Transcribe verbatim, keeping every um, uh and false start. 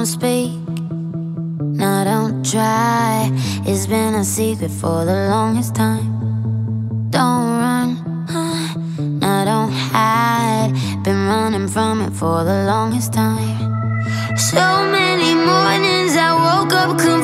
don't speak, no, don't try. It's been a secret for the longest time. Don't run, huh? No, don't hide. Been running from it for the longest time. So many mornings I woke up confused.